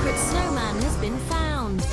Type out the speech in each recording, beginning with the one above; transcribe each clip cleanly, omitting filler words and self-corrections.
secret snowman has been found.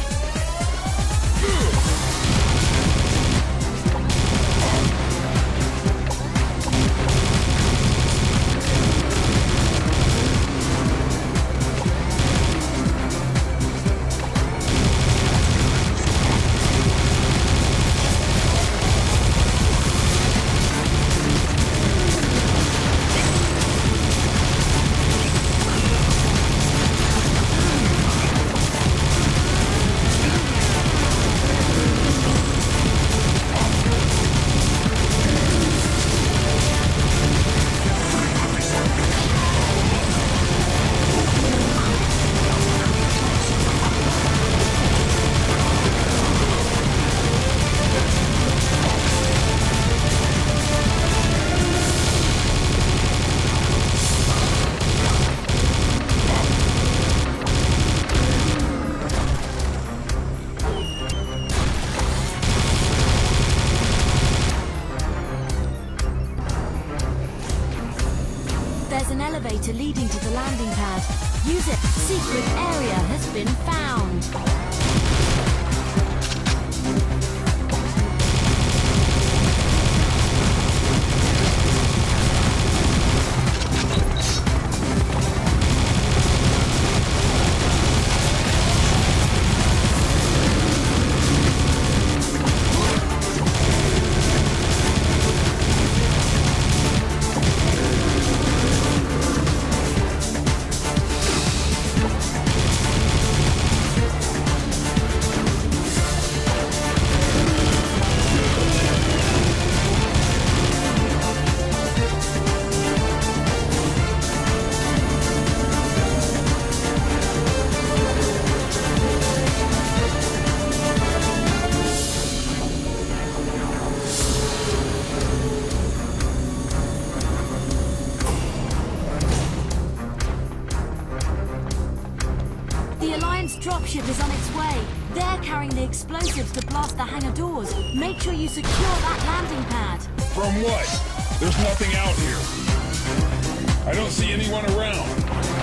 There's an elevator leading to the landing pad. Use it. Secret area has been found. Dropship is on its way. They're carrying the explosives to blast the hangar doors. Make sure you secure that landing pad. From what? There's nothing out here. I don't see anyone around.